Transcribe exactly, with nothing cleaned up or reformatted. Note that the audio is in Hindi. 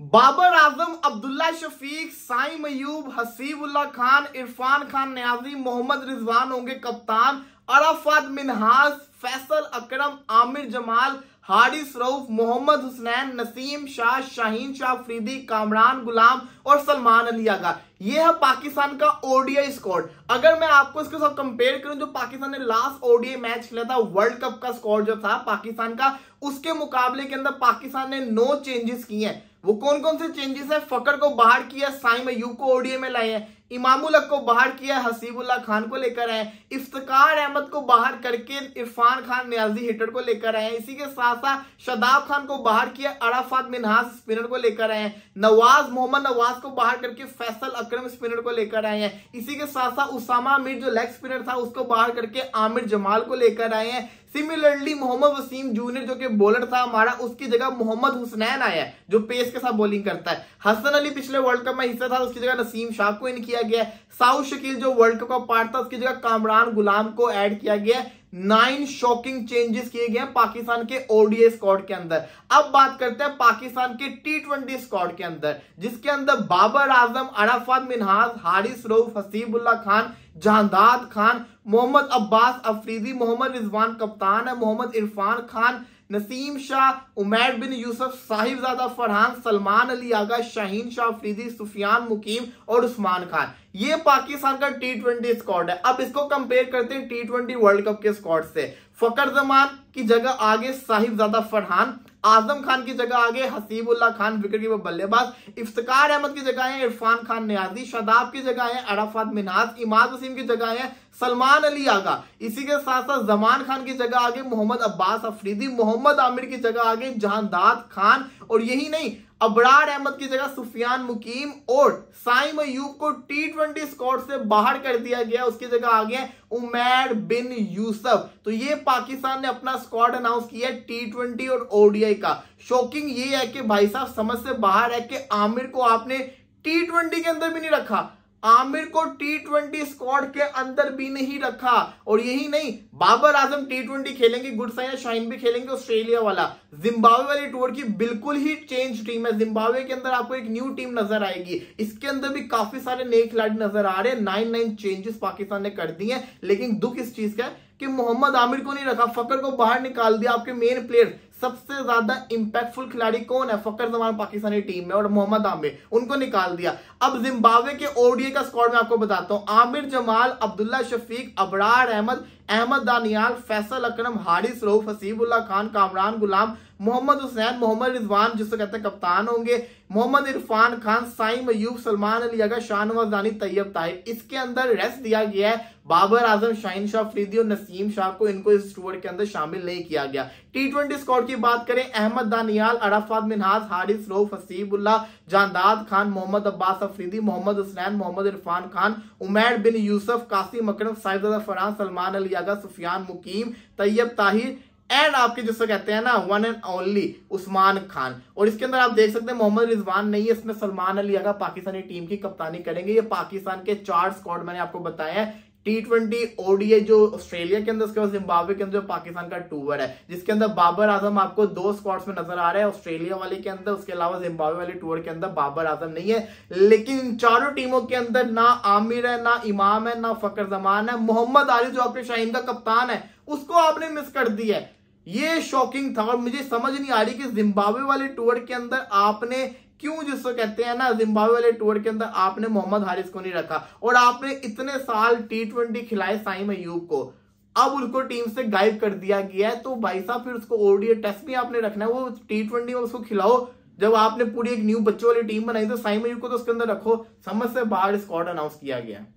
बाबर आजम, अब्दुल्ला शफीक, साइम अयूब, हसीबुल्लाह खान, इरफान खान न्याजी, मोहम्मद रिजवान होंगे कप्तान, अराफात मिन्हास, फैसल अक्रम, आमिर जमाल, हारिस रऊफ, मोहम्मद हुसनैन, नसीम शाह, शाहीन शाह अफरीदी, कामरान गुलाम और सलमान अली यागा। यह है पाकिस्तान का ओडीआई स्क्वाड। अगर मैं आपको इसके साथ कंपेयर करूं जो पाकिस्तान ने लास्ट ओडीआई मैच खेला था वर्ल्ड कप का स्क्वाड जो था पाकिस्तान का, उसके मुकाबले के अंदर पाकिस्तान ने नौ चेंजेस किए हैं। वो कौन कौन से चेंजेस है? फकर को बाहर किया, साइम अयूब को ओडीआई में लाए हैं, इमामुलक को बाहर किया, हसीबुल्लाह खान को लेकर आए, इफ्तिखार अहमद को बाहर करके इरफान खान न्याजी हिटर को लेकर आए, इसी के साथ साथ शदाब खान को बाहर किया, अराफात मिन्हास स्पिनर को लेकर आए, नवाज मोहम्मद नवाज को बाहर करके फैसल अक्रम स्पिनर को लेकर आए हैं, इसी के साथ साथ उसामा मीर जो लेग स्पिनर था उसको बाहर करके आमिर जमाल को लेकर आए हैं। सिमिलरली मोहम्मद वसीम जूनियर जो कि बॉलर था हमारा, उसकी जगह मोहम्मद हुसनैन आया है जो पेस के साथ बॉलिंग करता है। हसन अली पिछले वर्ल्ड कप में हिस्सा था, उसकी जगह नसीम शाह को इन किया गया है। साउद शकील जो वर्ल्ड कप का पार्ट था उसकी जगह कामरान गुलाम को ऐड किया गया है। नाइन शॉकिंग चेंजेस किए गए पाकिस्तान के ओडीआई स्क्वाड के अंदर। अब बात करते हैं पाकिस्तान के टी ट्वेंटी स्क्वाड के अंदर, जिसके अंदर बाबर आजम, अराफात मिन्हास, हारिस रऊफ, हसीबुल्लाह खान, जहांदाद खान, मोहम्मद अब्बास अफरीदी, मोहम्मद रिजवान कप्तान है, मोहम्मद इरफान खान, नसीम शाह, उमैर बिन यूसुफ, साहिबादा फरहान, सलमान अली यागा, शाहीन शाह अफरीदी, सुफियान मुकीम और उस्मान खान। ये पाकिस्तान का टी ट्वेंटी स्क्वाड है। अब इसको कंपेयर करते हैं टी ट्वेंटी वर्ल्ड कप के स्क्वाड से। फकर जमान की जगह आगे साहिबजादा फरहान, आजम खान की जगह आगे हसीबुल्लाह खान विकेटकीपर बल्लेबाज, इफ्तिखार अहमद की जगह है इरफान खान न्याजी, शदाब की जगह है अराफात मिन्हास, इमाद वसीम की जगह है सलमान अली आगा, इसी के साथ साथ जमान खान की जगह आगे मोहम्मद अब्बास अफरीदी, मोहम्मद आमिर की जगह आगे जहांदाद खान, और यही नहीं अबरार अहमद की जगह सुफियान मुकीम, और साइम अयूब को टी ट्वेंटी स्क्वाड से बाहर कर दिया गया, उसकी जगह आ गया उमैर बिन यूसुफ। तो ये पाकिस्तान ने अपना स्क्वाड अनाउंस किया टी ट्वेंटी और ओडीआई का। शॉकिंग ये है कि भाई साहब समझ से बाहर है कि आमिर को आपने टी ट्वेंटी के अंदर भी नहीं रखा, आमिर को टी ट्वेंटी स्क्वाड के अंदर भी नहीं रखा। और यही नहीं, बाबर आजम टी ट्वेंटी खेलेंगे, गुड साइन है, शाहीन भी खेलेंगे, ऑस्ट्रेलिया वाला, जिम्बाब्वे वाली टूर की बिल्कुल ही चेंज टीम है। जिम्बाब्वे के अंदर आपको एक न्यू टीम नजर आएगी, इसके अंदर भी काफी सारे नए खिलाड़ी नजर आ रहे हैं। नाइन नाइन चेंजेस पाकिस्तान ने कर दिए हैं, लेकिन दुख इस चीज का है कि मोहम्मद आमिर को नहीं रखा, फकर को बाहर निकाल दिया। आपके मेन प्लेयर सबसे ज्यादा इंपैक्टफुल खिलाड़ी कौन है? फकर जमान पाकिस्तानी टीम में, और मोहम्मद आमिर, उनको निकाल दिया। अब जिम्बाब्वे के ओडीआई का स्क्वाड मैं आपको बताता हूं। आमिर जमाल, अब्दुल्ला शफीक, अबरार अहमद, अहमद दानियाल, फैसल अक्रम, हारिस रऊफ, हसीबुल्लाह खान, कामरान गुलाम, मोहम्मद हुसैन, मोहम्मद रिजवान जिसको कहते हैं कप्तान होंगे, मोहम्मद इरफान खान, साइम अयूब, सलमान अली यागा, शाहनवाज दानी, तैयब ताहिर। इसके अंदर रेस्ट दिया गया है बाबर आजम, शाहीन शाह अफरीदी और नसीम शाह को, इनको इस स्क्वाड के अंदर शामिल नहीं किया गया। टी ट्वेंटी स्क्वाड की बात करें, अहमद दानियाल, अराफात मिन्हास, हारिस रऊफ, हसीबुल्लाह, जहांदाद खान, मोहम्मद अब्बास अफरीदी, मोहम्मद हुसनैन, मोहम्मद इरफान खान, उमैर बिन यूसुफ, कासिम अक्रम, साहिबादा फरहान, सलमान अली यागा, सुफियान मुकीम, तैयब ताहिर एंड आपके जिसको कहते हैं ना one and only Usman Khan. और इसके अंदर आप देख सकते हैं मोहम्मद रिजवान नहीं है इसमें, सलमान अली आगा पाकिस्तानी टीम की कप्तानी करेंगे। ये पाकिस्तान के चार स्क्वाड मैंने आपको बताया है, टी ट्वेंटी ओडीआई जो ऑस्ट्रेलिया के अंदर, उसके बाद जिम्बाब्वे के अंदर पाकिस्तान का टूर है, जिसके अंदर बाबर आजम आपको दो स्क्वाड्स में नजर आ रहा है, ऑस्ट्रेलिया वाले के अंदर, उसके अलावा जिम्बाब्वे वाले टूर के अंदर बाबर आजम नहीं है। लेकिन चारों टीमों के अंदर ना आमिर है, ना इमाम है, ना फकर जमान है, मोहम्मद आरिफ जो आपके शाहीन का कप्तान है उसको आपने मिस कर दिया है। ये शॉकिंग था और मुझे समझ नहीं आ रही कि जिम्बाब्वे वाले टूर के अंदर आपने क्यों, जिसको कहते हैं ना जिम्बाब्वे वाले टूर के अंदर आपने मोहम्मद हारिस को नहीं रखा, और आपने इतने साल टी ट्वेंटी खिलाए साइम अयूब को, अब उनको टीम से गायब कर दिया गया है। तो भाई साहब फिर उसको ओडीआई टेस्ट भी आपने रखना है, वो टी ट्वेंटी में उसको खिलाओ। जब आपने पूरी एक न्यू बच्चों वाली टीम बनाई तो साइम अयूब को तो उसके अंदर रखो। समझ से बाहर स्क्वाड अनाउंस किया गया।